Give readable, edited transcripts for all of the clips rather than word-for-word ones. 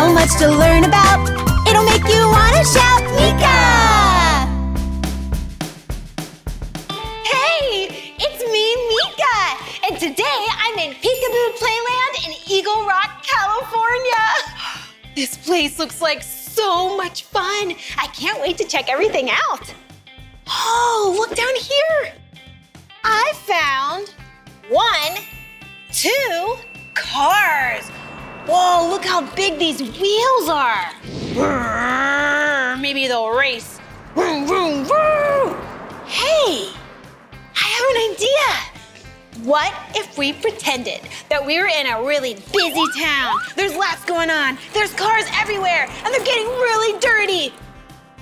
so much to learn about. It'll make you want to shout, Meekah! Hey, it's me, Meekah! And today I'm in Peekaboo Playland in Eagle Rock, California. This place looks like so much fun. I can't wait to check everything out. Oh, look down here. I found 1, 2 cars. Whoa, look how big these wheels are. Brrr, maybe they'll race. Vroom, vroom, vroom. Hey, I have an idea. What if we pretended that we were in a really busy town? There's lots going on. There's cars everywhere, and they're getting really dirty.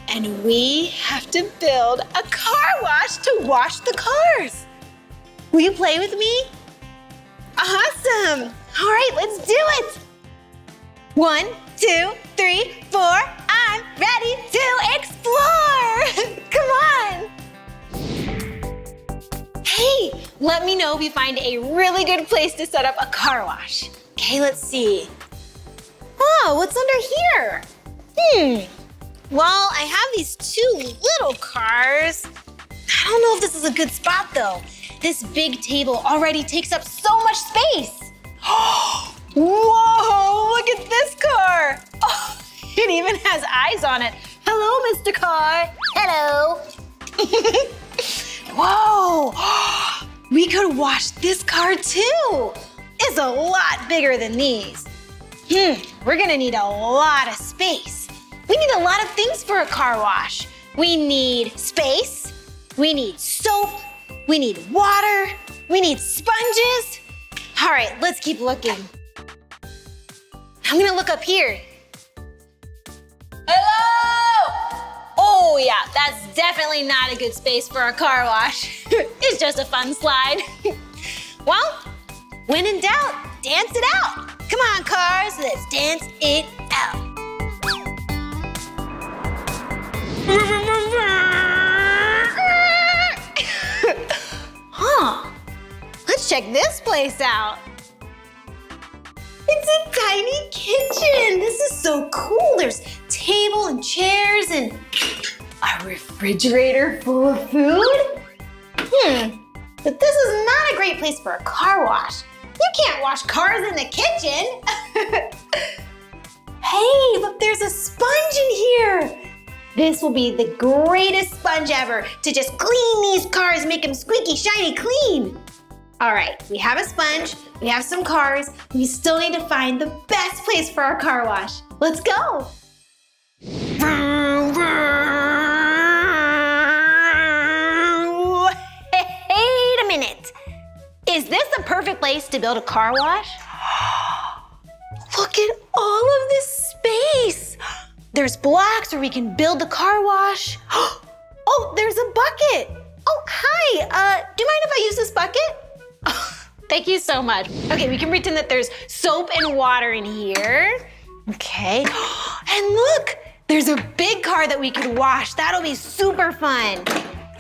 And we have to build a car wash to wash the cars. Will you play with me? Awesome. All right, let's do it. 1, 2, 3, 4. I'm ready to explore. Come on. Hey, let me know if you find a really good place to set up a car wash. Okay, let's see. Oh, what's under here? Well, I have these 2 little cars. I don't know if this is a good spot, though. This big table already takes up so much space. Whoa, look at this car. Oh, it even has eyes on it. Hello, Mr. Car. Hello. Whoa, we could wash this car, too. It's a lot bigger than these. We're going to need a lot of space. We need a lot of things for a car wash. We need space, we need soap, we need water, we need sponges. All right, let's keep looking. I'm gonna look up here. Hello! Oh yeah, that's definitely not a good space for a car wash. It's just a fun slide. Well, when in doubt, dance it out. Come on, cars, let's dance it out. Huh. Let's check this place out. It's a tiny kitchen. This is so cool. There's table and chairs and a refrigerator full of food. But this is not a great place for a car wash. You can't wash cars in the kitchen. Hey, look, there's a sponge in here. This will be the greatest sponge ever to just clean these cars, make them squeaky, shiny, clean. All right, we have a sponge, we have some cars, we still need to find the best place for our car wash. Let's go. Wait a minute. Is this the perfect place to build a car wash? Look at all of this space. There's blocks where we can build the car wash. Oh, there's a bucket. Oh, hi. Do you mind if I use this bucket? Oh, thank you so much. Okay, we can pretend that there's soap and water in here. Okay. And look, there's a big car that we could wash. That'll be super fun.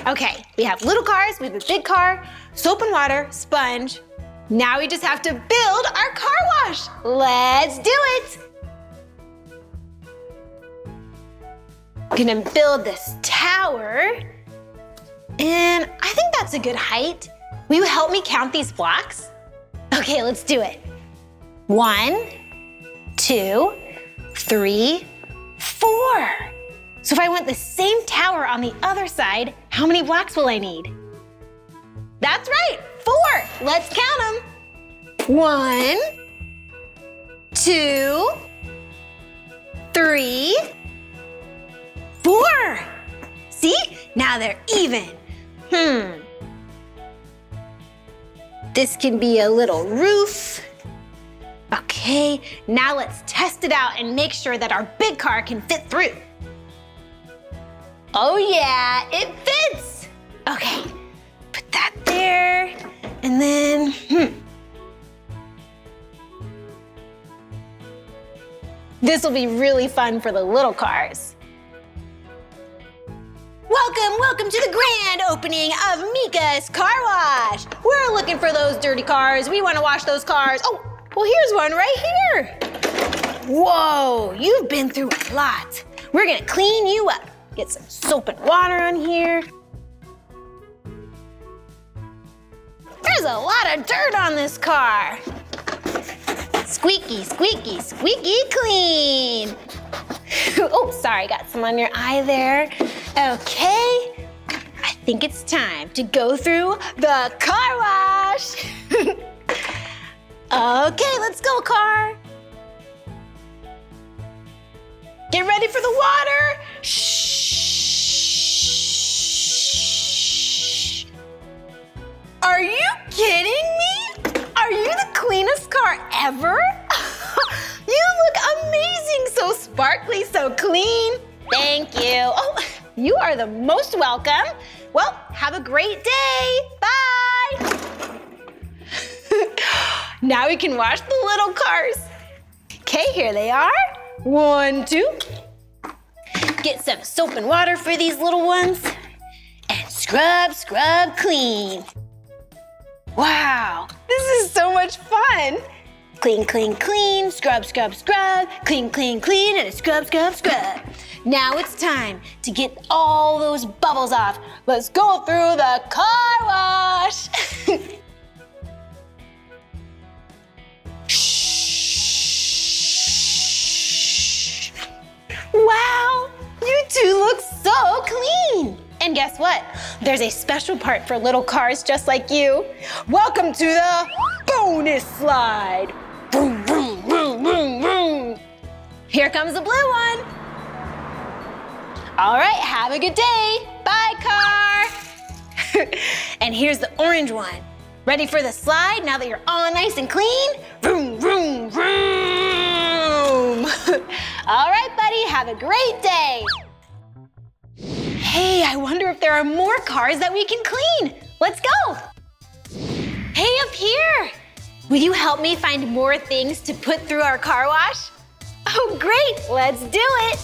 Okay, we have little cars, we have a big car, soap and water, sponge. Now we just have to build our car wash. Let's do it. I'm gonna build this tower, and I think that's a good height. Will you help me count these blocks? Okay, let's do it. 1, 2, 3, 4. So if I want the same tower on the other side, how many blocks will I need? That's right, 4. Let's count them. 1, 2, 3. 4. See? Now they're even. This can be a little roof. Okay, now let's test it out and make sure that our big car can fit through. Oh yeah, it fits. Okay, put that there and then, This will be really fun for the little cars. Welcome, welcome to the grand opening of Meekah's Car Wash. We're looking for those dirty cars. We want to wash those cars. Oh, well, here's one right here. Whoa, you've been through a lot. We're gonna clean you up. Get some soap and water on here. There's a lot of dirt on this car. Squeaky, squeaky, squeaky clean. Oh, sorry, got some on your eye there. Okay, I think it's time to go through the car wash. Okay, let's go, car. Get ready for the water. Shh. Are you kidding me? Are you the cleanest car ever? You look amazing, so sparkly, so clean. Thank you. Oh, you are the most welcome. Well, have a great day. Bye. Now we can wash the little cars. Okay, here they are. 1, 2. Get some soap and water for these little ones. And scrub, scrub, clean. Wow, this is so much fun. Clean, clean, clean, scrub, scrub, scrub. Clean, clean, clean, and a scrub, scrub, scrub. Now it's time to get all those bubbles off. Let's go through the car wash. Wow, you two look so clean. And guess what? There's a special part for little cars just like you. Welcome to the bonus slide. Boom, boom, boom, boom, boom. Here comes the blue one. All right, have a good day. Bye, car. And here's the orange one. Ready for the slide now that you're all nice and clean? Vroom, vroom, vroom. All right, buddy, have a great day. Hey, I wonder if there are more cars that we can clean. Let's go. Hey, up here. Will you help me find more things to put through our car wash? Oh, great, let's do it.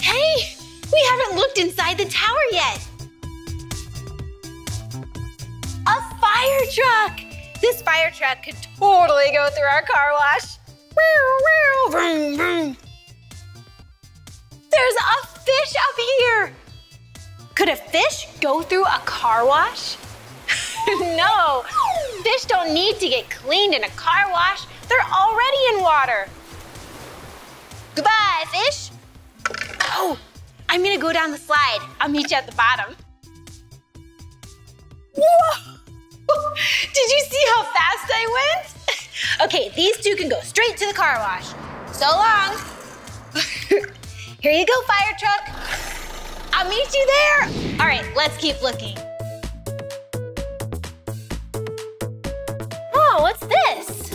Hey, we haven't looked inside the tower yet. A fire truck! This fire truck could totally go through our car wash. Vroom, vroom. There's a fish up here. Could a fish go through a car wash? No, fish don't need to get cleaned in a car wash. They're already in water. Goodbye, fish. Oh, I'm gonna go down the slide. I'll meet you at the bottom. Whoa! Did you see how fast I went? Okay, these two can go straight to the car wash. So long. Here you go, fire truck. I'll meet you there. All right, let's keep looking. Oh, what's this?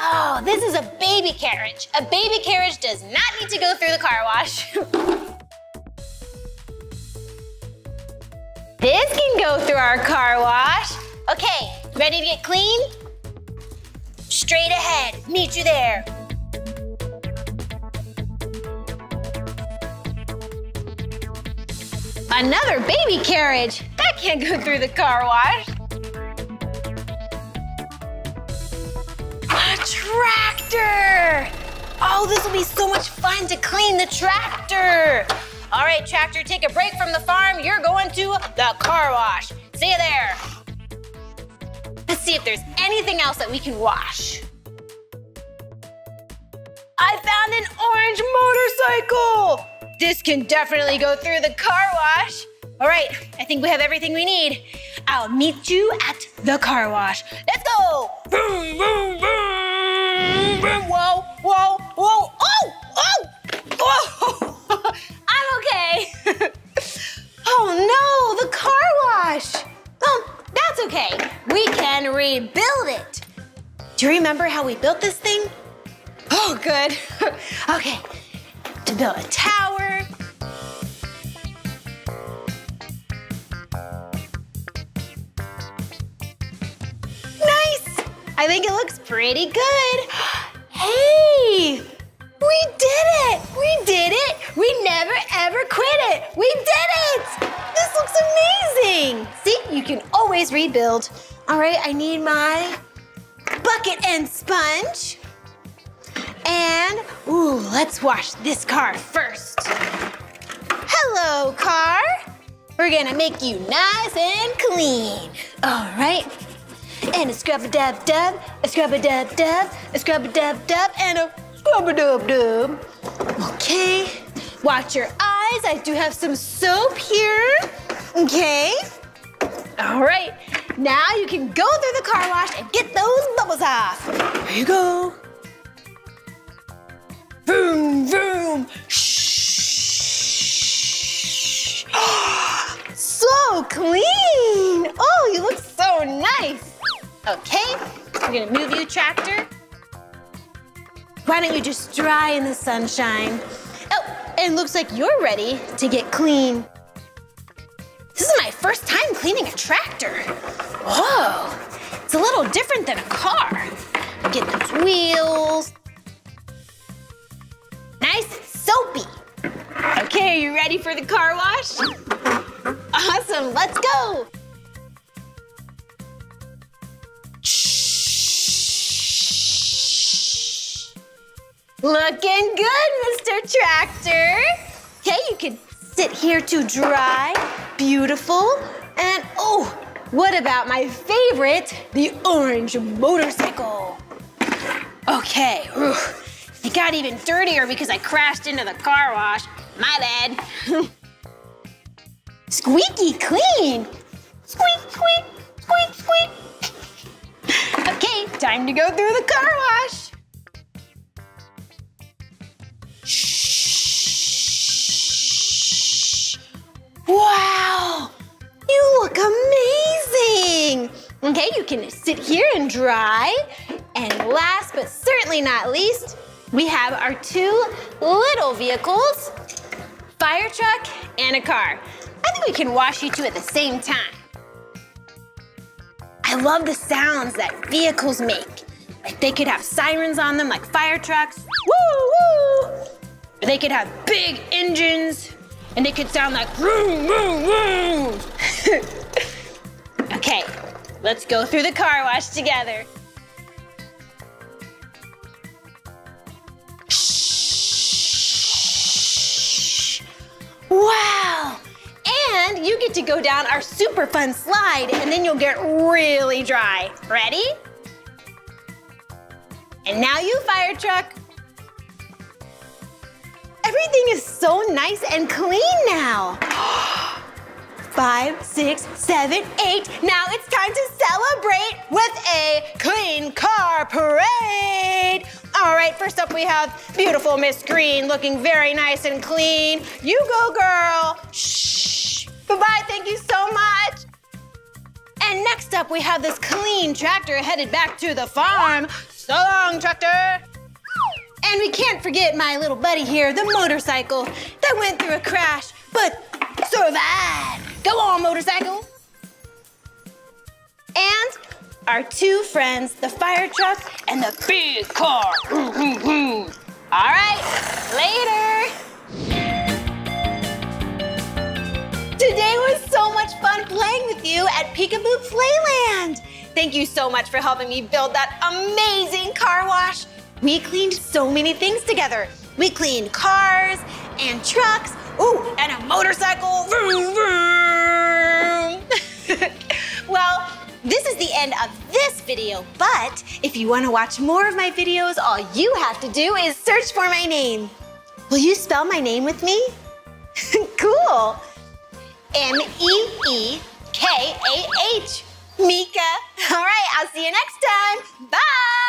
Oh, this is a baby carriage. A baby carriage does not need to go through the car wash. This can go through our car wash. Okay, ready to get clean? Straight ahead, meet you there. Another baby carriage. That can't go through the car wash. A tractor. Oh, this will be so much fun to clean the tractor. All right, tractor, take a break from the farm. You're going to the car wash. See you there. Let's see if there's anything else that we can wash. I found an orange motorcycle. This can definitely go through the car wash. All right, I think we have everything we need. I'll meet you at the car wash. Let's go. Boom, boom, boom. Whoa, whoa, whoa. Oh, oh, oh. I'm okay. Oh no, the car wash. Oh, that's okay. We can rebuild it. Do you remember how we built this thing? Oh, good. Okay, to build a tower. Nice. I think it looks pretty good. Hey. We did it! We did it! We never ever quit it. We did it! This looks amazing. See, you can always rebuild. All right, I need my bucket and sponge. And, ooh, let's wash this car first. Hello, car. We're gonna make you nice and clean. All right. And a scrub-a-dub-dub, a scrub-a-dub-dub, a scrub-a-dub-dub, and a scrub-a-dub-dub. Okay, watch your eyes. I do have some soap here. Okay. All right, now you can go through the car wash and get those bubbles off. Here you go. Vroom, vroom. Shh. So clean. Oh, you look so nice. Okay, we're gonna move you, tractor. Why don't you just dry in the sunshine? Oh, and it looks like you're ready to get clean. This is my first time cleaning a tractor. Whoa, it's a little different than a car. Get those wheels. Nice and soapy. Okay, are you ready for the car wash? Awesome, let's go. Looking good, Mr. Tractor. Okay, you can sit here to dry. Beautiful. And oh, what about my favorite, the orange motorcycle? Okay, ooh, it got even dirtier because I crashed into the car wash. My bad. Squeaky clean. Squeak, squeak, squeak, squeak. Okay, time to go through the car wash. Wow, you look amazing. Okay, you can sit here and dry. And last but certainly not least, we have our two little vehicles, fire truck and a car. I think we can wash you two at the same time. I love the sounds that vehicles make. Like they could have sirens on them like fire trucks, woo, woo. Or they could have big engines. And they could sound like vroom, vroom, vroom. Okay, let's go through the car wash together. Shh. Wow, and you get to go down our super fun slide and then you'll get really dry. Ready? And now you, fire truck. Everything is so nice and clean now. 5, 6, 7, 8. Now it's time to celebrate with a clean car parade. All right, first up we have beautiful Miss Green looking very nice and clean. You go, girl. Shh. Bye-bye, thank you so much. And next up we have this clean tractor headed back to the farm. So long, tractor. And we can't forget my little buddy here, the motorcycle that went through a crash, but survived. Go on, motorcycle. And our two friends, the fire truck and the big car. All right, later. Today was so much fun playing with you at Peekaboo Playland. Thank you so much for helping me build that amazing car wash. We cleaned so many things together. We cleaned cars and trucks, ooh, and a motorcycle. Vroom, vroom. Well, this is the end of this video, but if you want to watch more of my videos, all you have to do is search for my name. Will you spell my name with me? Cool. M-E-E-K-A-H, Meekah. All right, I'll see you next time. Bye.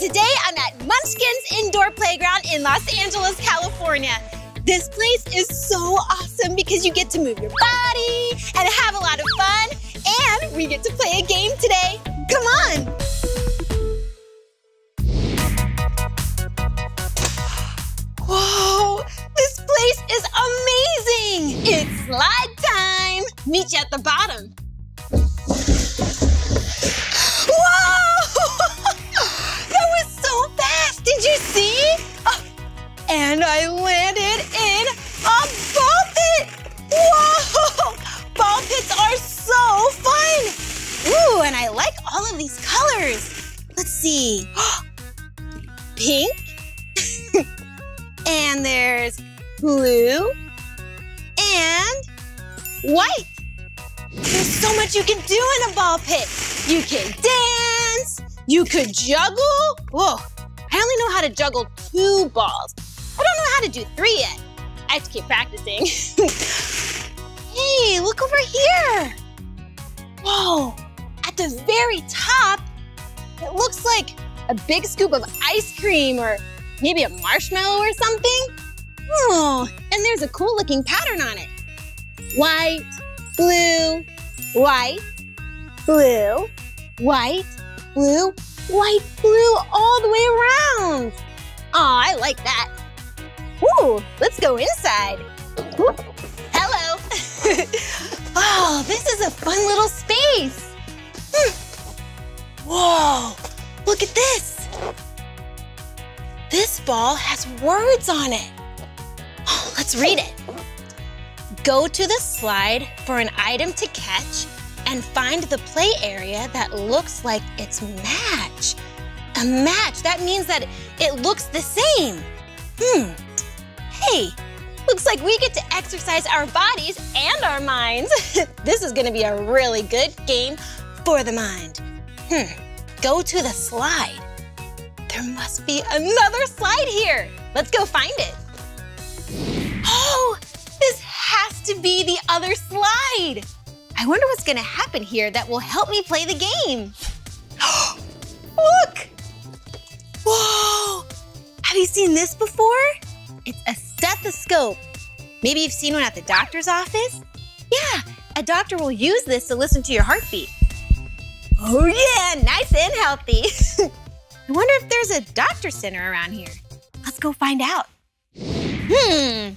Today, I'm at Munchkin's Indoor Playground in Los Angeles, California. This place is so awesome because you get to move your body and have a lot of fun, and we get to play a game today. Come on! Whoa, this place is amazing! It's slide time! Meet you at the bottom. Whoa! these colors. Let's see. Pink. And there's blue. And white. There's so much you can do in a ball pit. You can dance. You could juggle. Whoa. I only know how to juggle 2 balls. I don't know how to do 3 yet. I have to keep practicing. Hey, look over here. Whoa. At the very top, it looks like a big scoop of ice cream or maybe a marshmallow or something. Oh, and there's a cool looking pattern on it. White, blue, white, blue, white, blue, white, blue, all the way around. Aw, I like that. Ooh, let's go inside. Ooh, hello. Oh, this is a fun little space. Whoa, look at this. This ball has words on it. Oh, let's read it. Go to the slide for an item to catch and find the play area that looks like its match. A match, that means that it looks the same. Hey, looks like we get to exercise our bodies and our minds. This is gonna be a really good game for the mind. Go to the slide. There must be another slide here. Let's go find it. Oh, this has to be the other slide. I wonder what's gonna happen here that will help me play the game. Look! Whoa! Have you seen this before? It's a stethoscope. Maybe you've seen one at the doctor's office? Yeah, a doctor will use this to listen to your heartbeat. Oh yeah, nice and healthy. I wonder if there's a doctor center around here. Let's go find out. I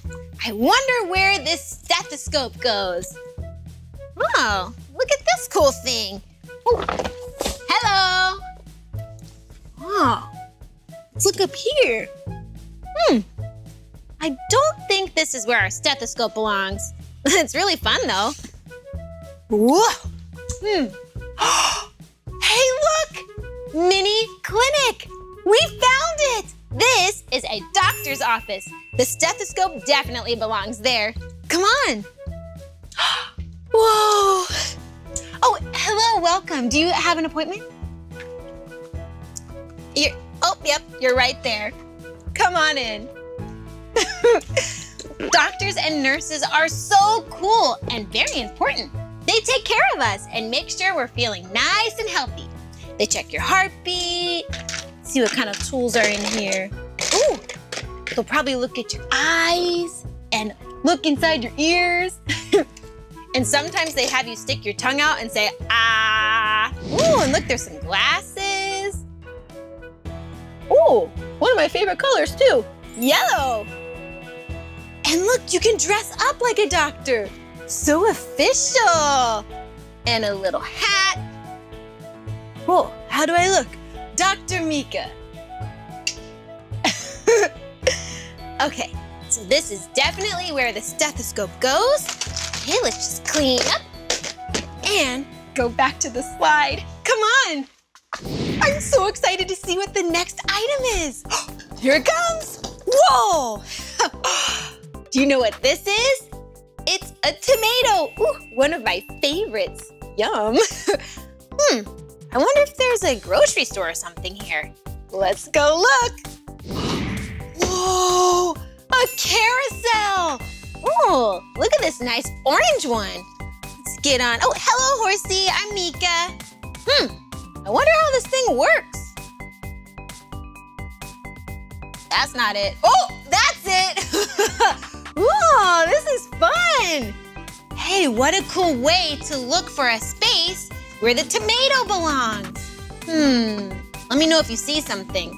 wonder where this stethoscope goes. Oh, look at this cool thing. Ooh. Hello. Oh, let's look up here. I don't think this is where our stethoscope belongs. It's really fun though. Whoa. Hey, look, mini clinic. We found it. This is a doctor's office. The stethoscope definitely belongs there. Come on. Whoa. Oh, hello, welcome. Do you have an appointment? Oh, yep, you're right there. Come on in. Doctors and nurses are so cool and very important. They take care of us and make sure we're feeling nice and healthy. They check your heartbeat, see what kind of tools are in here. Ooh, they'll probably look at your eyes and look inside your ears. And sometimes they have you stick your tongue out and say, ah. Ooh, and look, there's some glasses. Ooh, one of my favorite colors too, yellow. And look, you can dress up like a doctor. So official. And a little hat. Whoa, how do I look? Dr. Meekah. Okay, so this is definitely where the stethoscope goes. Okay, let's just clean up and go back to the slide. Come on. I'm so excited to see what the next item is. Here it comes. Whoa. Do you know what this is? It's a tomato. Ooh, one of my favorites. Yum. I wonder if there's a grocery store or something here. Let's go look. Whoa, a carousel. Ooh, look at this nice orange one. Let's get on. Oh, hello, horsey. I'm Meekah. I wonder how this thing works. That's not it. Oh, that's it. Whoa, this is fun. Hey, what a cool way to look for a space where the tomato belongs. Let me know if you see something.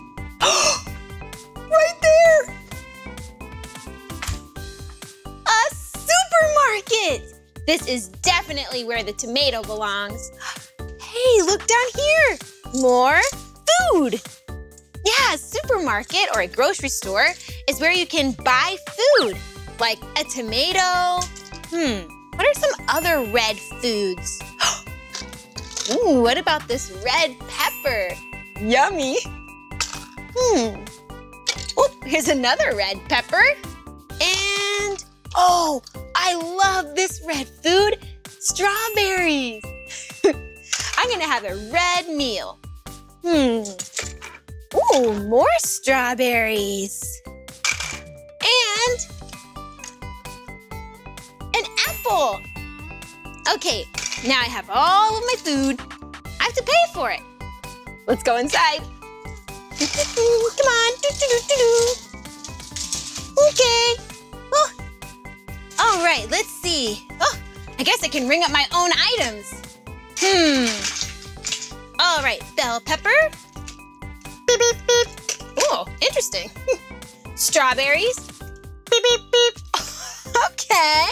Right there. A supermarket! This is definitely where the tomato belongs. Hey, look down here. More food. Yeah, a supermarket or a grocery store is where you can buy food, like a tomato. What are some other red foods? Ooh, what about this red pepper? Yummy. Oop, here's another red pepper. And, oh, I love this red food, strawberries. I'm gonna have a red meal. Ooh, more strawberries. And an apple. Okay, now I have all of my food. I have to pay for it. Let's go inside. Come on. Okay. Oh. All right, let's see. Oh, I guess I can ring up my own items. All right, bell pepper. Beep, beep, beep. Oh, interesting. Strawberries. Beep, beep, beep. Okay.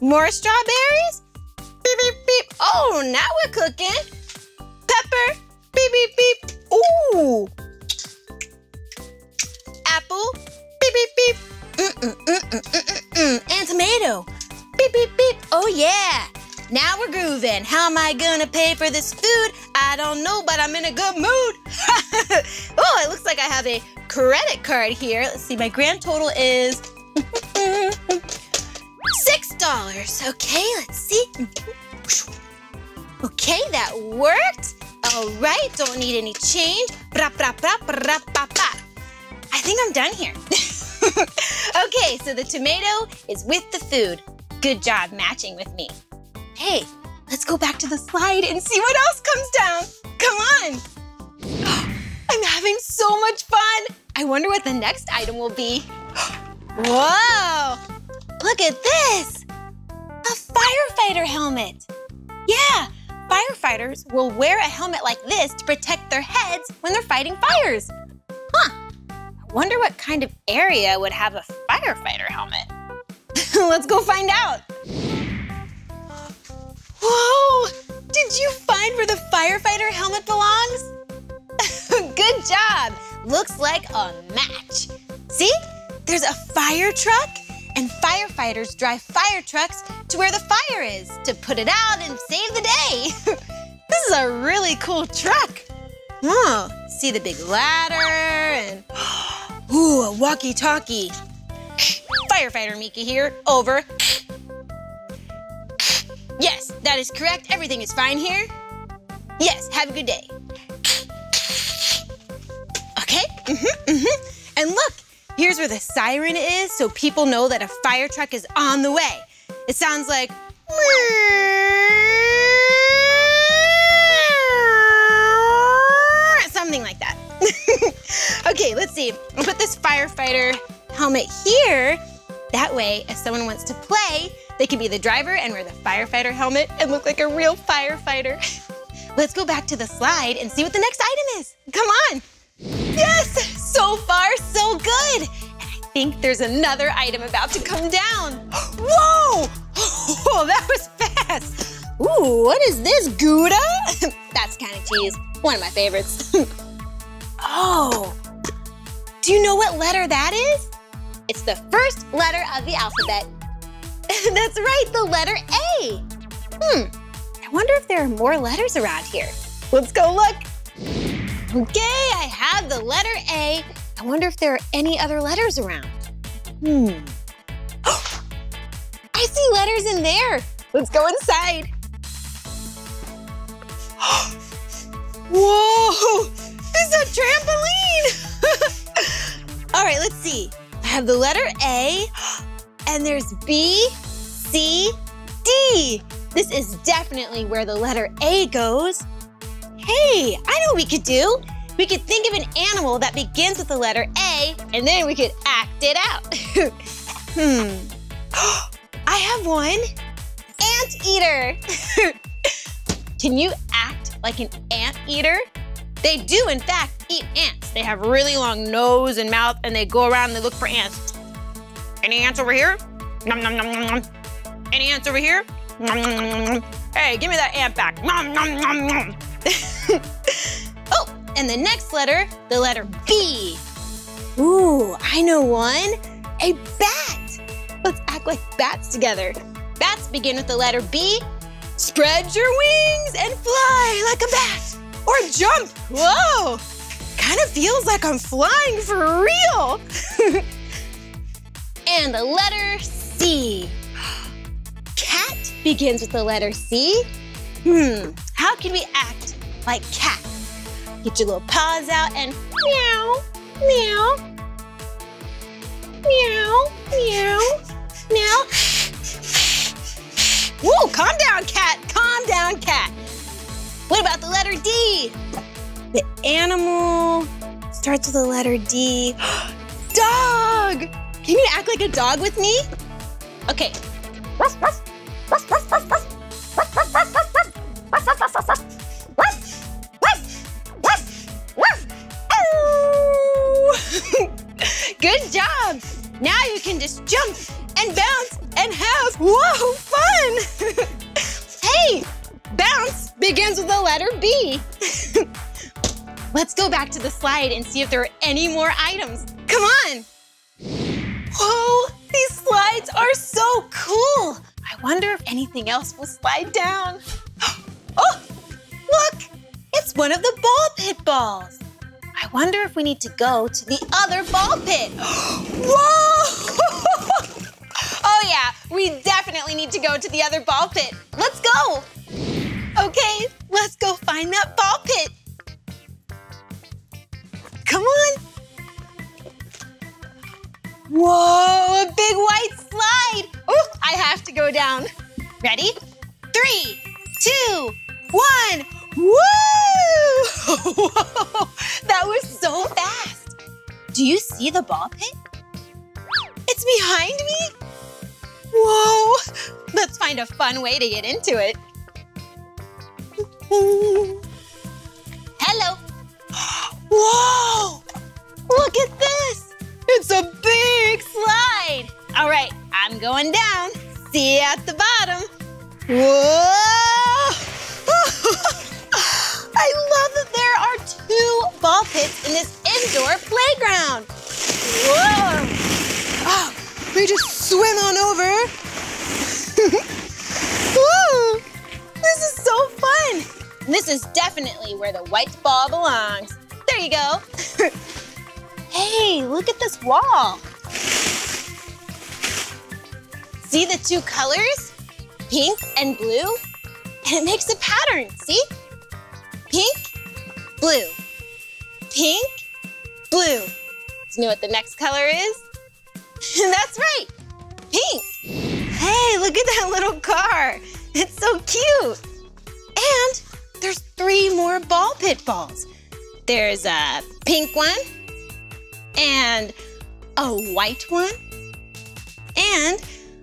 More strawberries. Beep, beep, beep. Oh, now we're cooking. Pepper. Beep, beep, beep. Ooh. Apple. Beep, beep, beep. And tomato. Beep, beep, beep. Oh, yeah. Now we're grooving. How am I gonna pay for this food? I don't know, but I'm in a good mood. Oh, it looks like I have a credit card here. Let's see, my grand total is $6. Okay, let's see. Okay, that worked. All right, don't need any change. I think I'm done here. Okay, so the tomato is with the food. Good job matching with me. Hey, let's go back to the slide and see what else comes down. Come on. I'm having so much fun. I wonder what the next item will be. Whoa, look at this. A firefighter helmet. Yeah, firefighters will wear a helmet like this to protect their heads when they're fighting fires. Huh, I wonder what kind of area would have a firefighter helmet. Let's go find out. Whoa! Did you find where the firefighter helmet belongs? Good job! Looks like a match. See? There's a fire truck, and firefighters drive fire trucks to where the fire is to put it out and save the day. This is a really cool truck. Oh, see the big ladder and ooh, a walkie-talkie. Firefighter Meekah here, over. Yes, that is correct. Everything is fine here. Yes, have a good day. Okay, And look, here's where the siren is so people know that a fire truck is on the way. It sounds like... something like that. Okay, let's see. I'll put this firefighter helmet here. That way, if someone wants to play, they can be the driver and wear the firefighter helmet and look like a real firefighter. Let's go back to the slide and see what the next item is. Come on. Yes, so far, so good. And I think there's another item about to come down. Whoa, oh, that was fast. Ooh, what is this, Gouda? That's kind of cheese, one of my favorites. Oh, do you know what letter that is? It's the first letter of the alphabet. That's right, the letter A. I wonder if there are more letters around here. Let's go look. Okay, I have the letter A. I wonder if there are any other letters around. I see letters in there. Let's go inside. Whoa, this is a trampoline. All right, let's see. I have the letter A. And there's B, C, D. This is definitely where the letter A goes. Hey, I know what we could do. We could think of an animal that begins with the letter A, and then we could act it out. I have one. Anteater. Can you act like an anteater? They do, in fact, eat ants. They have really long nose and mouth, and they go around and they look for ants. Any ants over here? Nom, nom, nom, nom, nom. Any ants over here? Nom, nom, nom, nom. Hey, give me that ant back. Nom, nom, nom, nom. Oh, and the next letter, the letter B. Ooh, I know one. A bat. Let's act like bats together. Bats begin with the letter B. Spread your wings and fly like a bat or jump. Whoa, kind of feels like I'm flying for real. And the letter C. Cat begins with the letter C. How can we act like cats? Get your little paws out and meow, meow, meow, meow, meow. Whoa, calm down, cat, calm down, cat. What about the letter D? The animal starts with the letter D. Dog! Can you act like a dog with me? Okay. Good job! Now you can just jump and bounce and have, whoa, fun! Hey, bounce begins with the letter B. Let's go back to the slide and see if there are any more items. Come on! Whoa, these slides are so cool! I wonder if anything else will slide down. Oh, look! It's one of the ball pit balls. I wonder if we need to go to the other ball pit. Whoa! Oh yeah, we definitely need to go to the other ball pit. Let's go! Okay, let's go find that ball pit. Come on! Whoa, a big white slide! Oh, I have to go down. Ready? 3, 2, 1. Woo! That was so fast. Do you see the ball pit? It's behind me? Whoa! Let's find a fun way to get into it. Hello. Whoa! Look at this. It's a big slide. All right, I'm going down. See you at the bottom. Whoa! I love that there are 2 ball pits in this indoor playground. Whoa! Oh, we just swim on over. Whoa! This is so fun. And this is definitely where the white ball belongs. There you go. Hey, look at this wall. See the 2 colors? Pink and blue? And it makes a pattern, see? Pink, blue, pink, blue. Do you know what the next color is? That's right, pink. Hey, look at that little car. It's so cute. And there's 3 more ball pit balls. There's a pink one, and a white one, and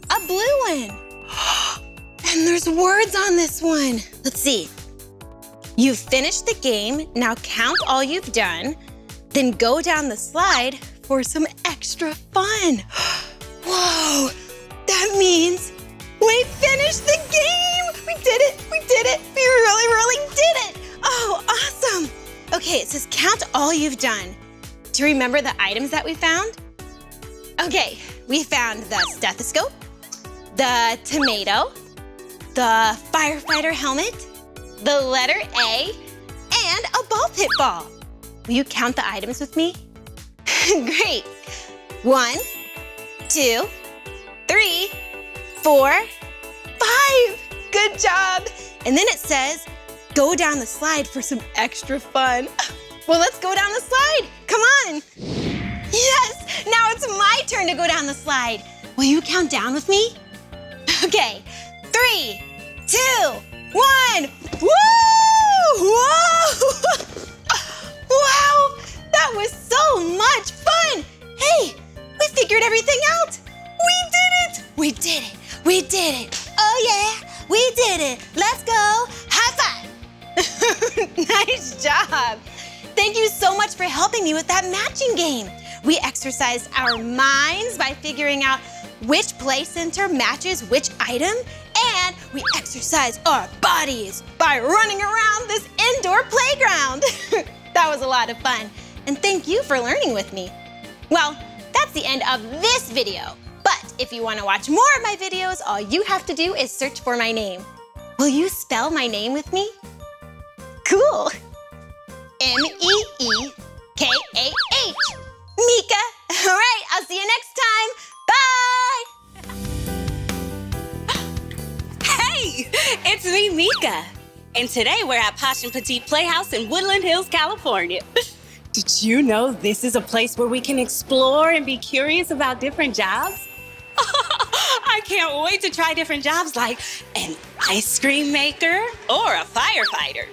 a blue one. And there's words on this one. Let's see. You've finished the game, now count all you've done, then go down the slide for some extra fun. Whoa, that means we finished the game! We did it, we really, really did it! Oh, awesome! Okay, it says count all you've done. Do you remember the items that we found? Okay, we found the stethoscope, the tomato, the firefighter helmet, the letter A, and a ball pit ball. Will you count the items with me? Great. 1, 2, 3, 4, 5. Good job. And then it says, go down the slide for some extra fun. Well, let's go down the slide. Come on. Yes, now it's my turn to go down the slide. Will you count down with me? Okay, 3, 2, 1. Woo! Whoa! Wow, that was so much fun. Hey, we figured everything out. We did it. We did it. We did it. Oh yeah, we did it. Let's go. High five. Nice job. Thank you so much for helping me with that matching game. We exercised our minds by figuring out which play center matches which item. And we exercise our bodies by running around this indoor playground. That was a lot of fun. And thank you for learning with me. Well, that's the end of this video. But if you want to watch more of my videos, all you have to do is search for my name. Will you spell my name with me? Cool. M-E-E-K-A-H. Meekah. All right, I'll see you next time. Bye. Hey, it's me, Meekah. And today we're at Posh and Petit Playhouse in Woodland Hills, California. Did you know this is a place where we can explore and be curious about different jobs? I can't wait to try different jobs like an ice cream maker or a firefighter.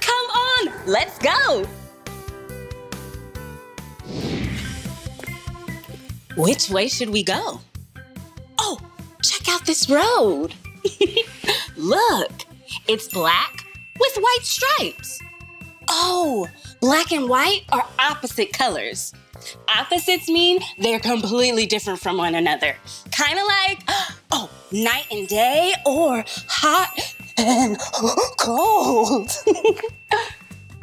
Come on, let's go. Which way should we go? Oh, check out this road. Look, it's black with white stripes. Oh, black and white are opposite colors. Opposites mean they're completely different from one another. Kind of like, oh, night and day or hot and cold.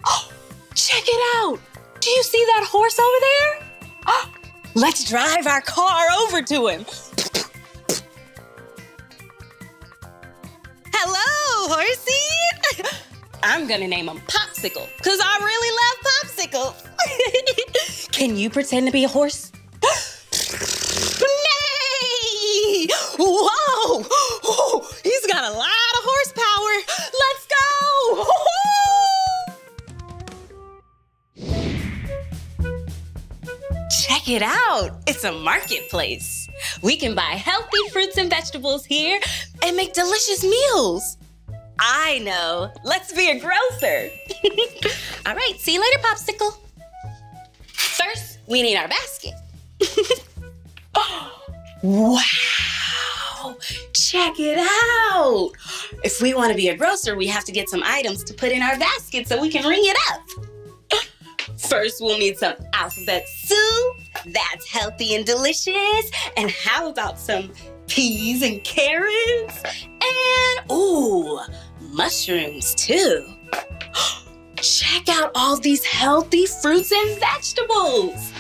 Oh, check it out. Do you see that horse over there? Oh, let's drive our car over to him. Hello, horsey. I'm gonna name him Popsicle, because I really love popsicles. Can you pretend to be a horse? Nay! Whoa! Oh, he's got a lot of horsepower. Let's go! Check it out. It's a marketplace. We can buy healthy fruits and vegetables here and make delicious meals. I know. Let's be a grocer. All right, see you later, Popsicle. First, we need our basket. Oh, wow! Check it out. If we want to be a grocer, we have to get some items to put in our basket so we can ring it up. First, we'll need some alphabet soup. That's healthy and delicious. And how about some peas and carrots? And, ooh, mushrooms too. Check out all these healthy fruits and vegetables.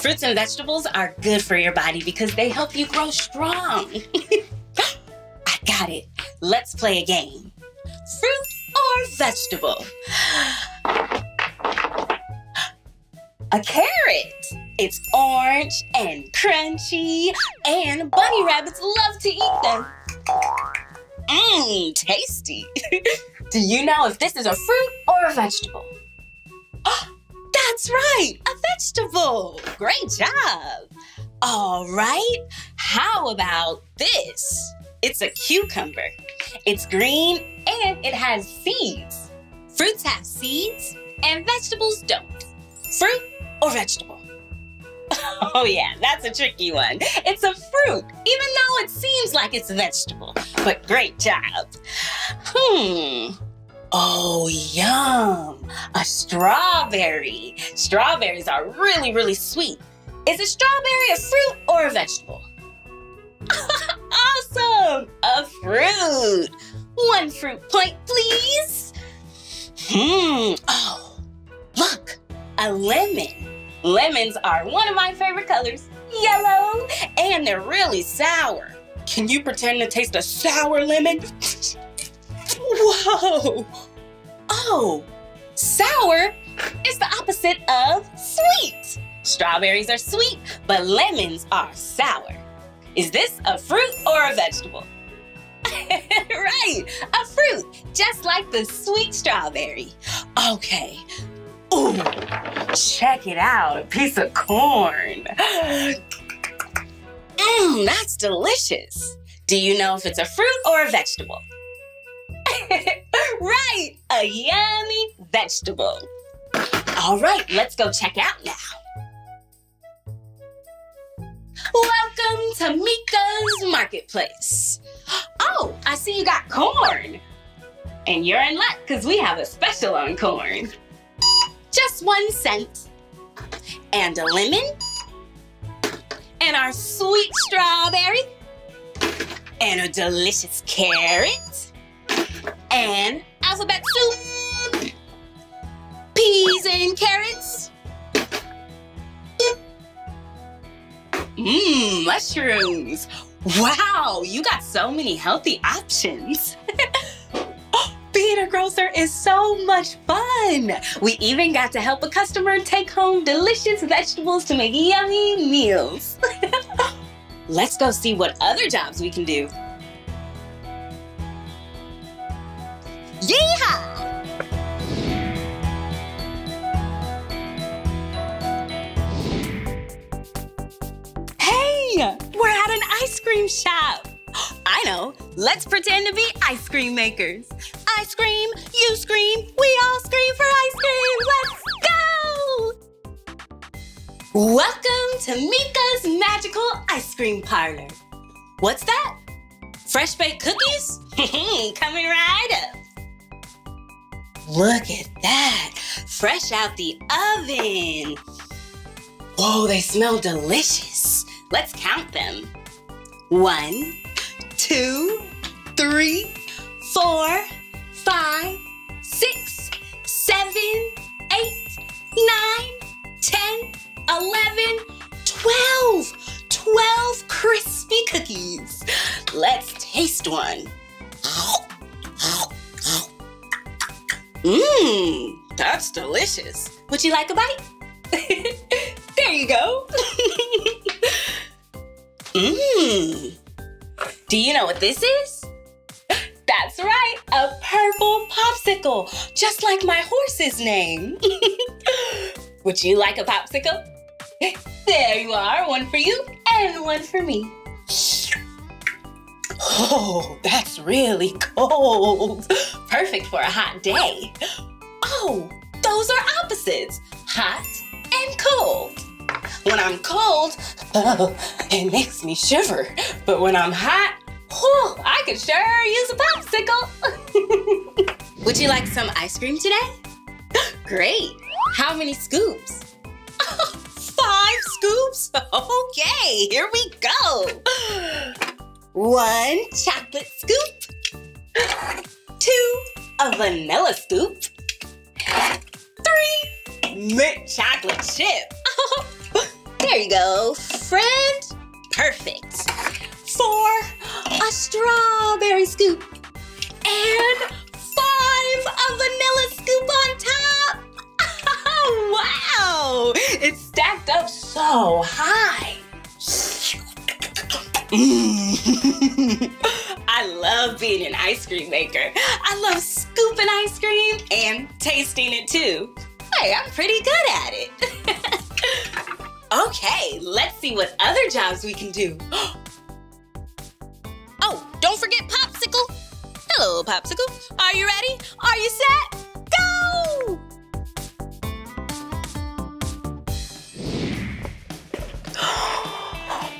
Fruits and vegetables are good for your body because they help you grow strong. I got it. Let's play a game. Fruit or vegetable? A carrot. It's orange and crunchy, and bunny rabbits love to eat them. Mmm, tasty. Do you know if this is a fruit or a vegetable? Oh, that's right, a vegetable. Great job. All right, how about this? It's a cucumber. It's green and it has seeds. Fruits have seeds and vegetables don't. Fruit or vegetable? Oh yeah, that's a tricky one. It's a fruit, even though it seems like it's a vegetable. But great job. Oh, yum. A strawberry. Strawberries are really, really sweet. Is a strawberry a fruit or a vegetable? Awesome! A fruit. One fruit plate, please. Oh, look, a lemon. Lemons are one of my favorite colors, yellow, and they're really sour. Can you pretend to taste a sour lemon? Whoa! Oh, sour is the opposite of sweet. Strawberries are sweet, but lemons are sour. Is this a fruit or a vegetable? Right, a fruit, just like the sweet strawberry. Okay. Ooh, check it out, a piece of corn. Mmm, that's delicious. Do you know if it's a fruit or a vegetable? Right, a yummy vegetable. All right, let's go check out now. Welcome to Meekah's Marketplace. Oh, I see you got corn. And you're in luck because we have a special on corn. Just 1 cent, and a lemon, and our sweet strawberry, and a delicious carrot, and alphabet soup, peas and carrots, mushrooms. Wow, you got so many healthy options. Dinner Grocer is so much fun. We even got to help a customer take home delicious vegetables to make yummy meals. Let's go see what other jobs we can do. Yeehaw! We're at an ice cream shop. I know. Let's pretend to be ice cream makers. I scream, you scream, we all scream for ice cream. Let's go! Welcome to Meekah's Magical Ice Cream Parlor. What's that? Fresh baked cookies? Coming right up. Look at that. Fresh out the oven. Whoa, they smell delicious. Let's count them. 1, 2, 3, 4, 5, 6, 7, 8, 9, 10, 11, 12. 12 crispy cookies. Let's taste one. Mmm, that's delicious. Would you like a bite? There you go. Mmm. Do you know what this is? That's right, a purple popsicle, just like my horse's name. Would you like a popsicle? There you are, one for you and one for me. Oh, that's really cold. Perfect for a hot day. Oh, those are opposites, hot and cold. When I'm cold, oh, it makes me shiver. But when I'm hot, oh, I could sure use a popsicle. Would you like some ice cream today? Great. How many scoops? 5 scoops? Okay, here we go. 1 chocolate scoop. 2 a vanilla scoop. 3 mint chocolate chip. There you go, friend. Perfect. 4, a strawberry scoop. And 5, a vanilla scoop on top. Wow, it's stacked up so high. I love being an ice cream maker. I love scooping ice cream and tasting it too. Hey, I'm pretty good at it. Okay, let's see what other jobs we can do. Oh, don't forget Popsicle. Hello, Popsicle. Are you ready? Are you set? Go!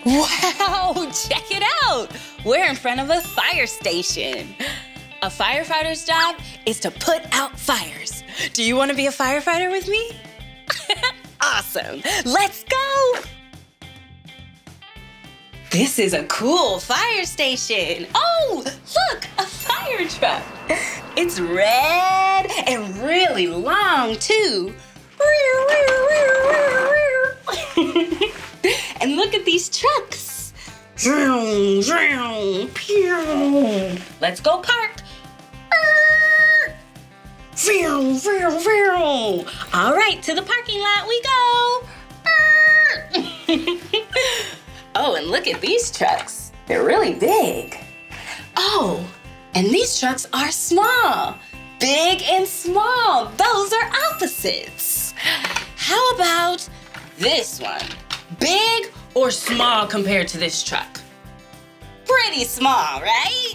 Wow, check it out. We're in front of a fire station. A firefighter's job is to put out fires. Do you want to be a firefighter with me? Awesome. Let's go. This is a cool fire station. Oh, look, a fire truck. It's red and really long, too. And look at these trucks. Let's go park. All right, to the parking lot we go. Oh, and look at these trucks. They're really big. Oh, and these trucks are small. Big and small. Those are opposites. How about this one? Big or small compared to this truck? Pretty small, right?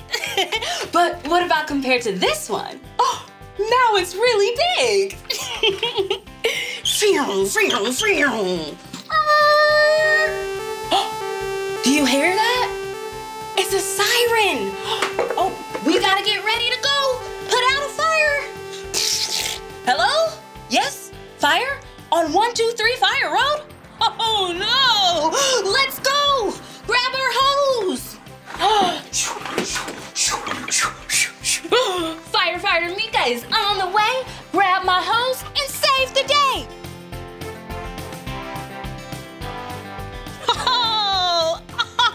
But what about compared to this one? Oh, now it's really big. Do you hear that? It's a siren. Oh, we gotta get ready to go. Put out a fire. Hello? Yes? Fire? On 1, 2, 3 Fire Road? Oh no! Let's go! Grab our hose. Firefighter Meekah is on the way. Grab my hose and save the day. Oh,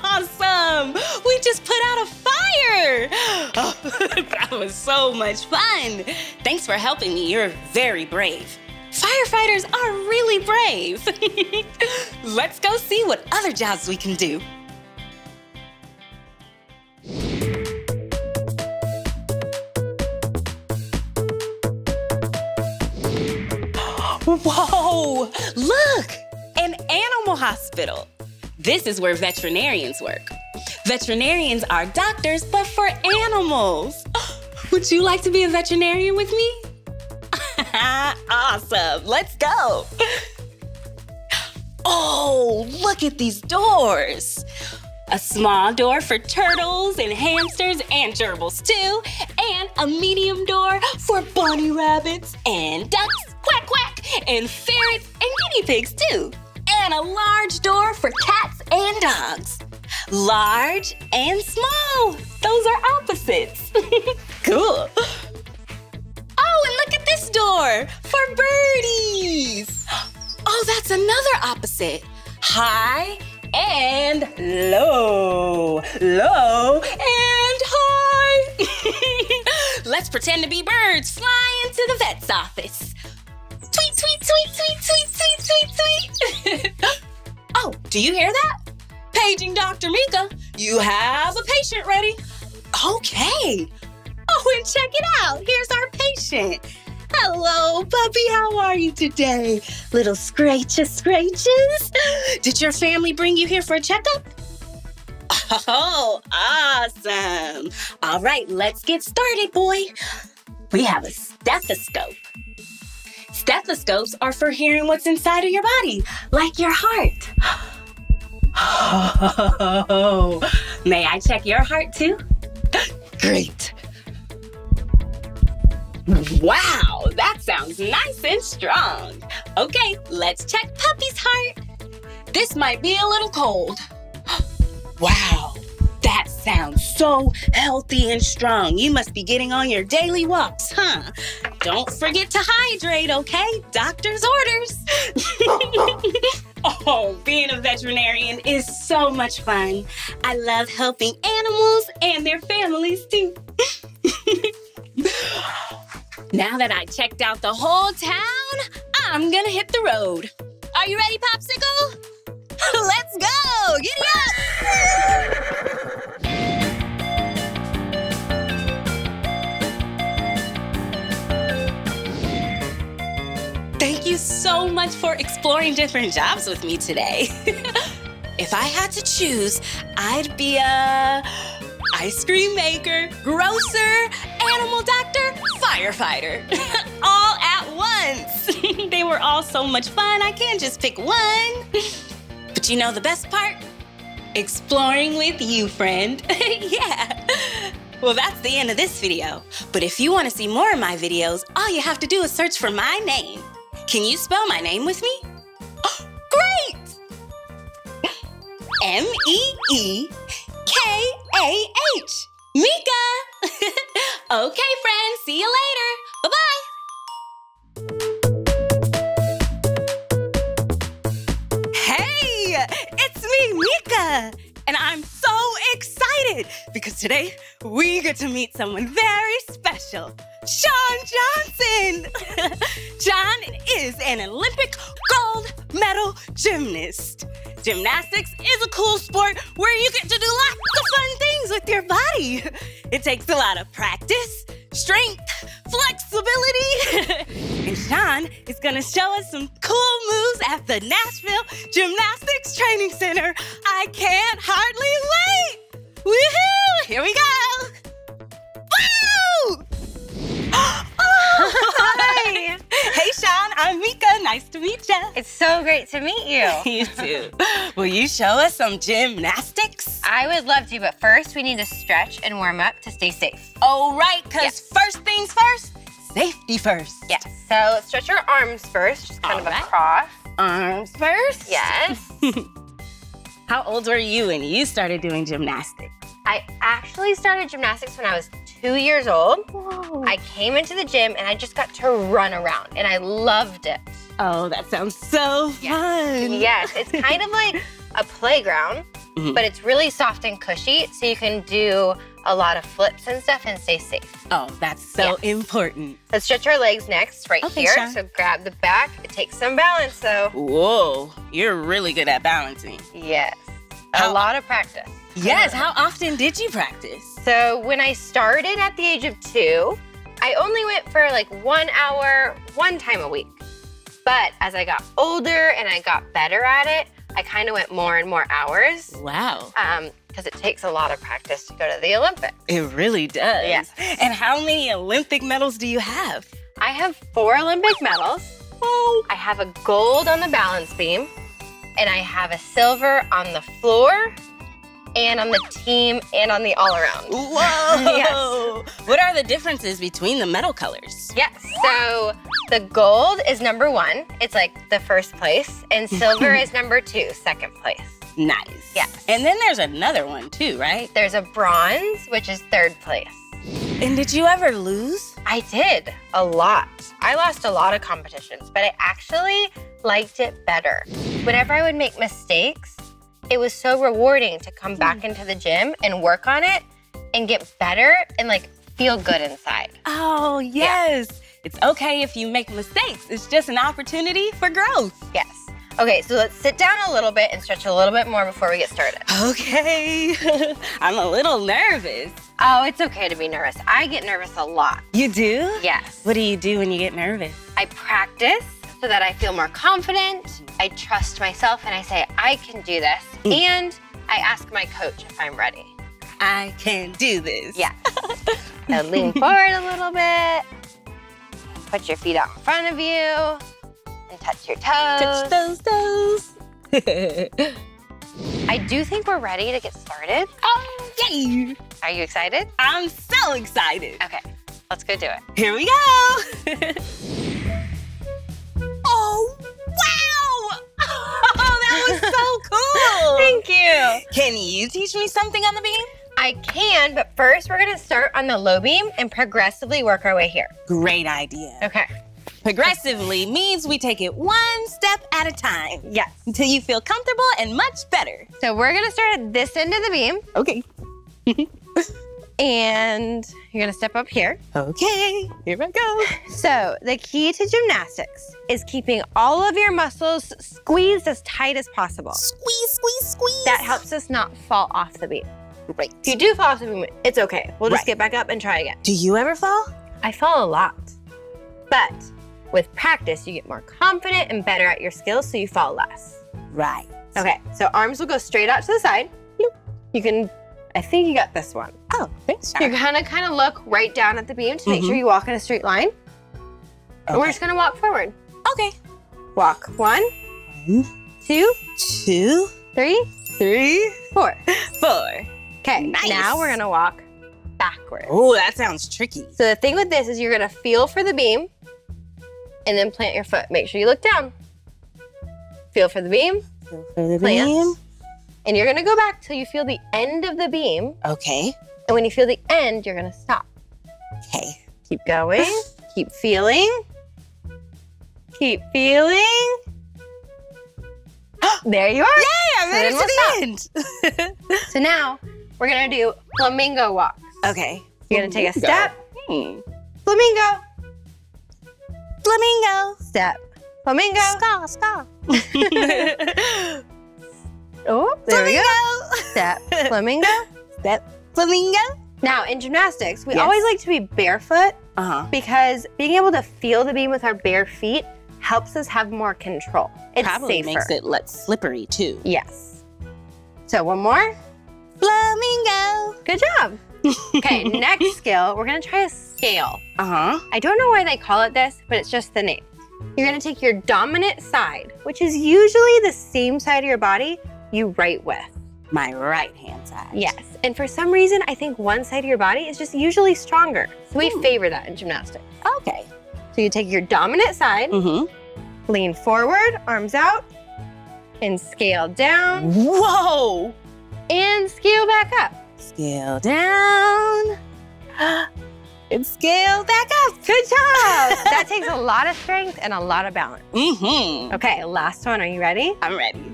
awesome! We just put out a fire. Oh, that was so much fun. Thanks for helping me. You're very brave. Firefighters are really brave. Let's go see what other jobs we can do. Whoa, look, an animal hospital. This is where veterinarians work. Veterinarians are doctors, but for animals. Would you like to be a veterinarian with me? Awesome, let's go. Oh, look at these doors. A small door for turtles and hamsters and gerbils too, and a medium door for bunny rabbits and ducks, quack quack, and ferrets and guinea pigs too, and a large door for cats and dogs. Large and small, those are opposites. Cool. Oh, and look at this door for birdies. Oh, that's another opposite. High and low, low and high. Let's pretend to be birds flying to the vet's office. Tweet, tweet, tweet, tweet, tweet, tweet, tweet, tweet. Oh, do you hear that? Paging Dr. Meekah, you have a patient ready. Okay. Oh, and check it out. Here's our patient. Hello, puppy. How are you today? Little scratches? Did your family bring you here for a checkup? Oh, awesome. All right, let's get started, boy. We have a stethoscope. Stethoscopes are for hearing what's inside of your body, like your heart. Oh, may I check your heart too? Great. Wow, that sounds nice and strong. Okay, let's check Puppy's heart. This might be a little cold. Wow, that sounds so healthy and strong. You must be getting on your daily walks, huh? Don't forget to hydrate, okay? Doctor's orders. Oh, being a veterinarian is so much fun. I love helping animals and their families, too. Now that I checked out the whole town, I'm gonna hit the road. Are you ready, Popsicle? Let's go! Giddy up! Thank you so much for exploring different jobs with me today. If I had to choose, I'd be a ice cream maker, grocer, animal doctor, firefighter. All at once. They were all so much fun, I can't just pick one. But you know the best part? Exploring with you, friend. Yeah. Well, that's the end of this video. But if you want to see more of my videos, all you have to do is search for my name. Can you spell my name with me? Oh, great! M-E-E-K-A-H. Meekah! Okay, friends, see you later. Bye-bye. Hey, it's me, Meekah. And I'm so excited because today we get to meet someone very special, Shawn Johnson. John is an Olympic gold medal gymnast. Gymnastics is a cool sport where you get to do lots of fun things with your body. It takes a lot of practice, strength, flexibility. And Shawn is gonna show us some cool moves at the Nashville Gymnastics Training Center. I can't hardly wait. Woohoo! Here we go. Woo! Oh, hi. Hey, Shawn, I'm Meekah. Nice to meet you. It's so great to meet you. You too. Will you show us some gymnastics? I would love to, but first we need to stretch and warm up to stay safe. Oh, right, because first things first, safety first. Yes. So let's stretch our arms first, just kind of across. Arms first. Yes. How old were you when you started doing gymnastics? I actually started gymnastics when I was 2 years old. Whoa. I came into the gym and I just got to run around and I loved it. Oh, that sounds so fun. Yes, it's kind of like a playground, Mm-hmm. But it's really soft and cushy, so you can do a lot of flips and stuff and stay safe. Oh, that's so important. Let's stretch our legs next, right here. Shawn. So grab the back. It takes some balance, though. Whoa, you're really good at balancing. Yes. A lot of practice. Yes. How often did you practice? So when I started at the age of 2, I only went for like 1 hour, 1 time a week. But as I got older and I got better at it, I kind of went more and more hours. Wow. Because it takes a lot of practice to go to the Olympics. It really does. Yes. And how many Olympic medals do you have? I have 4 Olympic medals. Oh. I have a gold on the balance beam, and I have a silver on the floor, and on the team, and on the all-around. Whoa! Yes. What are the differences between the medal colors? Yes, so the gold is number 1. It's like the first place. And silver is number 2, second place. Nice. Yes. And then there's another one too, right? There's a bronze, which is 3rd place. And did you ever lose? I did, a lot. I lost a lot of competitions, but I actually liked it better. Whenever I would make mistakes, it was so rewarding to come back into the gym and work on it and get better and like feel good inside. Oh, yes. Yeah. It's okay if you make mistakes. It's just an opportunity for growth. Yes. Okay, so let's sit down a little bit and stretch a little bit more before we get started. Okay. I'm a little nervous. Oh, it's okay to be nervous. I get nervous a lot. You do? Yes. What do you do when you get nervous? I practice so that I feel more confident. I trust myself and I say, I can do this. And I ask my coach if I'm ready. I can do this. Yeah. So lean forward a little bit. Put your feet out in front of you and touch your toes. Touch those toes. I do think we're ready to get started. Oh, yay. Are you excited? I'm so excited. Okay, let's go do it. Here we go. Oh, wow. Oh, that was so cool. Thank you. Can you teach me something on the beam? I can, but first we're going to start on the low beam and progressively work our way here. Great idea. Okay. Progressively means we take it 1 step at a time. Yes. Until you feel comfortable and much better. So we're going to start at this end of the beam. Okay. And you're going to step up here. Okay. Here I go. So the key to gymnastics is keeping all of your muscles squeezed as tight as possible. Squeeze, squeeze, squeeze. That helps us not fall off the beam. Right. If you do fall off the beam, it's okay. We'll just get back up and try again. Do you ever fall? I fall a lot. But with practice, you get more confident and better at your skills, so you fall less. Right. Okay, so arms will go straight out to the side. You can, I think you got this one. Oh, thanks. You're gonna kind of look right down at the beam to make sure you walk in a straight line. Okay. And we're just gonna walk forward. Okay. Walk. 1, 2, 2, 3, 3, 4, 4. Okay, nice. Now we're gonna walk backwards. Oh, that sounds tricky. So the thing with this is you're gonna feel for the beam and then plant your foot. Make sure you look down. Feel for the beam. Feel for the beam. And you're gonna go back till you feel the end of the beam. Okay. And when you feel the end, you're gonna stop. Okay. Keep going, keep feeling. Keep feeling. There you are. Yay, I made it to the end. So now, we're gonna do flamingo walks. Okay. You're gonna take a step. Flamingo. Flamingo. Step. Flamingo. Ska, ska. Oh, there we go. Step. Flamingo. Step. Flamingo. Now, in gymnastics, we always like to be barefoot because being able to feel the beam with our bare feet helps us have more control. It's safer. Makes it less slippery, too. Yes. So one more. Flamingo. Good job. Okay, next skill, we're gonna try a scale. I don't know why they call it this, but it's just the name. You're gonna take your dominant side, which is usually the same side of your body you right with. My right hand side. Yes, and for some reason, I think one side of your body is just usually stronger. So we favor that in gymnastics. Okay. So you take your dominant side, lean forward, arms out, and scale down. Whoa! And scale back up. Scale down, and scale back up. Good job! That takes a lot of strength and a lot of balance. Okay, last one, are you ready? I'm ready.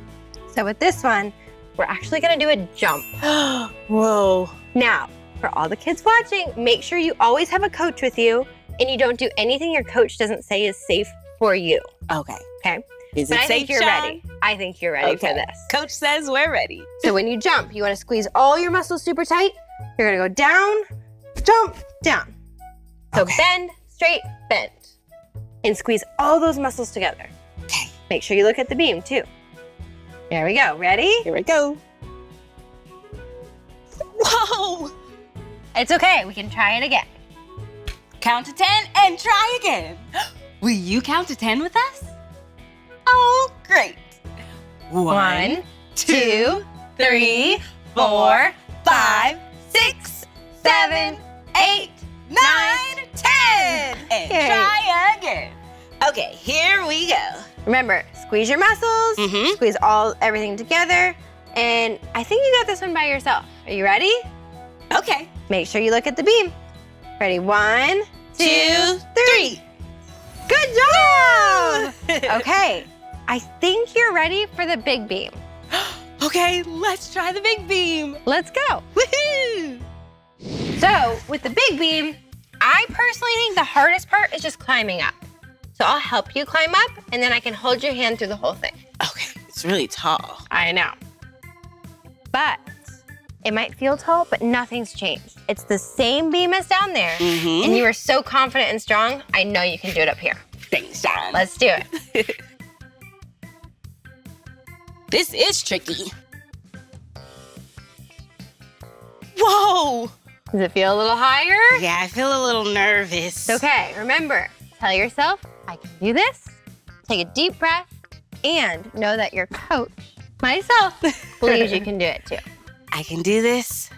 So with this one, we're actually gonna do a jump. Whoa. Now, for all the kids watching, make sure you always have a coach with you and you don't do anything your coach doesn't say is safe for you. Okay. Okay? Is it safe, Shawn? I think you're ready for this. Coach says we're ready. So when you jump, you wanna squeeze all your muscles super tight. You're gonna go down, jump, down. So bend, straight, bend. And squeeze all those muscles together. Okay. Make sure you look at the beam too. There we go, ready? Here we go. Whoa! It's okay, we can try it again. Count to 10 and try again. Will you count to 10 with us? Oh, great. 1, 2, 3, 4, 5, 6, 7, 8, 9, 10. And try again. Okay, here we go. Remember, squeeze your muscles, squeeze everything together, and I think you got this one by yourself. Are you ready? Okay. Make sure you look at the beam. Ready, 1, 2, 3. Good job! Okay, I think you're ready for the big beam. Okay, let's try the big beam. Let's go. Woohoo! So, with the big beam, I personally think the hardest part is just climbing up. So I'll help you climb up, and then I can hold your hand through the whole thing. Okay, it's really tall. I know. But it might feel tall, but nothing's changed. It's the same beam as down there, and you are so confident and strong, I know you can do it up here. Thanks, Shawn. Let's do it. This is tricky. Whoa! Does it feel a little higher? Yeah, I feel a little nervous. Okay, remember, tell yourself, I can do this, take a deep breath, and know that your coach, myself, believes you can do it too. I can do this.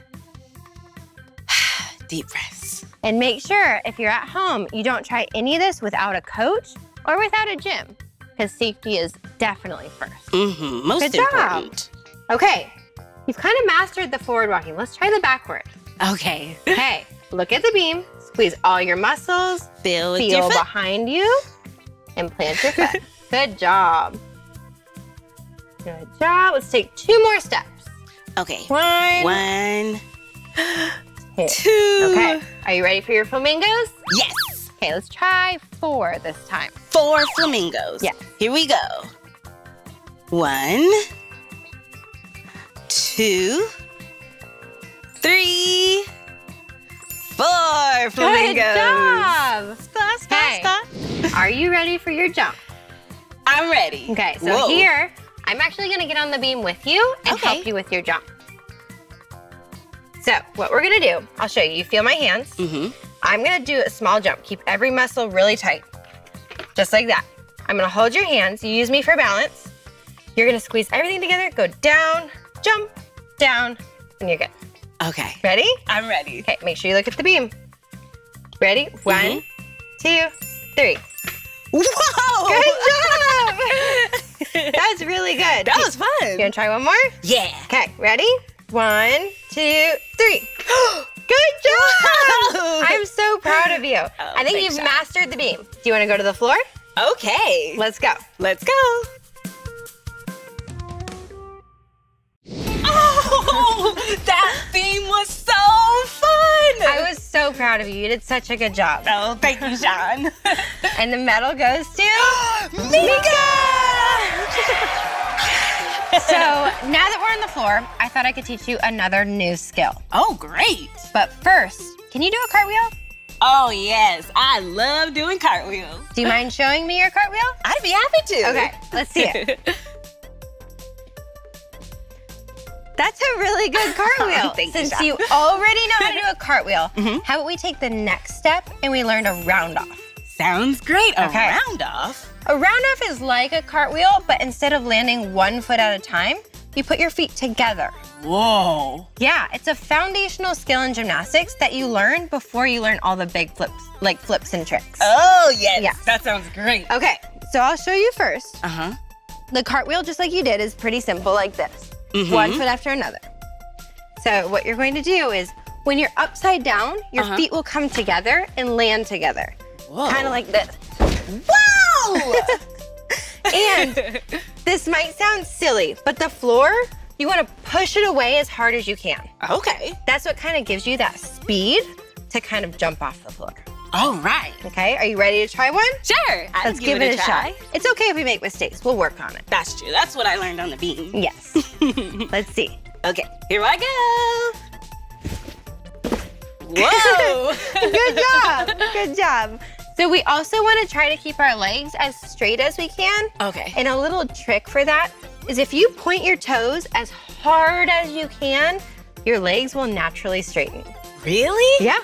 Deep breaths. And make sure if you're at home, you don't try any of this without a coach or without a gym, because safety is definitely first. Most important. Okay, you've kind of mastered the forward walking. Let's try the backward. Okay. Okay, look at the beam, squeeze all your muscles, feel behind you, and plant your foot. Good job. Good job. Let's take 2 more steps. Okay. 1, 2. Okay. Are you ready for your flamingos? Yes. Okay, let's try 4 this time. 4 flamingos. Yeah. Here we go. 1, 2, 3, 4 flamingos. Good job. Stop. Are you ready for your jump? I'm ready. Okay, so here, I'm actually gonna get on the beam with you and help you with your jump. So what we're gonna do, I'll show you. You feel my hands. I'm gonna do a small jump. Keep every muscle really tight, just like that. I'm gonna hold your hands. You use me for balance. You're gonna squeeze everything together. Go down, jump, down, and you're good. Okay. Ready? I'm ready. Okay, make sure you look at the beam. Ready? 1, 2, 3. Whoa! Good job! That was really good. That was fun. You wanna try one more? Yeah. Okay, ready? 1, 2, 3. Good job! Whoa. I'm so proud of you. Oh, I think you've mastered the beam. Do you wanna go to the floor? Okay. Let's go. Let's go. That beam was so fun! I was so proud of you. You did such a good job. Oh, thank you, Shawn. And the medal goes to... Meekah! So, now that we're on the floor, I thought I could teach you another new skill. Oh, great! But first, can you do a cartwheel? Oh, yes. I love doing cartwheels. Do you mind showing me your cartwheel? I'd be happy to. Okay, let's see it. That's a really good cartwheel. Since you already know how to do a cartwheel, how about we take the next step and we learn a round-off? Sounds great. Okay. A round-off? A round-off is like a cartwheel, but instead of landing 1 foot at a time, you put your feet together. Whoa. Yeah, it's a foundational skill in gymnastics that you learn before you learn all the big flips, like flips and tricks. Oh, yes. Yeah. That sounds great. Okay, so I'll show you first. The cartwheel, just like you did, is pretty simple like this. 1 foot after another. So what you're going to do is, when you're upside down, your feet will come together and land together. Kind of like this. Wow! And this might sound silly, but the floor you want to push it away as hard as you can. Okay. That's what kind of gives you that speed to kind of jump off the floor. All right. Okay, are you ready to try one? Sure. Let's give it a try. It's okay if we make mistakes. We'll work on it. That's true. That's what I learned on the beam. Yes. Let's see. Okay, here I go. Whoa. Good job. Good job. So we also want to try to keep our legs as straight as we can. Okay. And a little trick for that is if you point your toes as hard as you can, your legs will naturally straighten. Really? Yeah.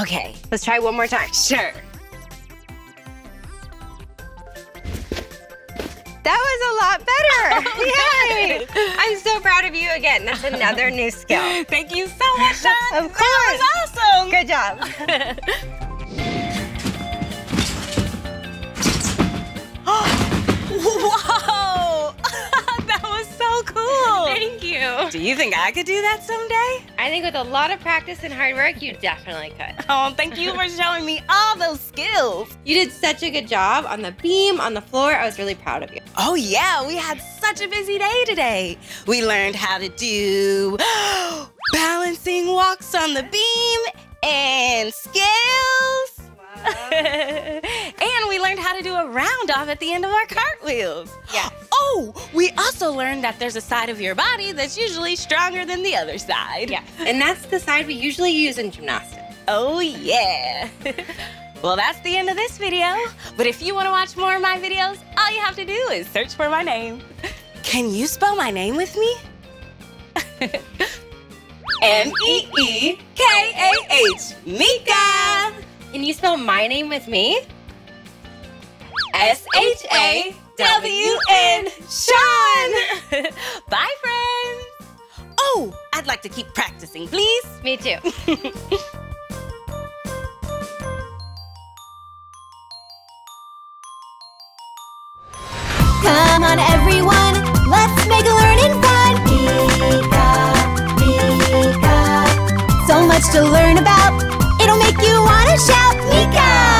Okay. Let's try one more time. Sure. That was a lot better. Yay! I'm so proud of you again. That's another new skill. Thank you so much, Shawn. Of course. That was awesome. Good job. Whoa! That was so cool. Thank you. Do you think I could do that someday? I think with a lot of practice and hard work, you definitely could. Oh, thank you for showing me all those skills. You did such a good job on the beam, on the floor. I was really proud of you. Oh, yeah. We had such a busy day today. We learned how to do balancing walks on the beam and scales. Wow. And we learned how to do a round-off at the end of our cartwheels. Yeah. Oh, we also learned that there's a side of your body that's usually stronger than the other side. Yeah, and that's the side we usually use in gymnastics. Oh, yeah. Well, that's the end of this video. But if you want to watch more of my videos, all you have to do is search for my name. Can you spell my name with me? M-E-E-K-A-H. Meekah. Can you spell my name with me? S-H-A-W-N. Shawn! Bye, friends! Oh, I'd like to keep practicing, please. Me too. Come on, everyone. Let's make learning fun. Meekah, Meekah. So much to learn about. It'll make you want to shout, Meekah!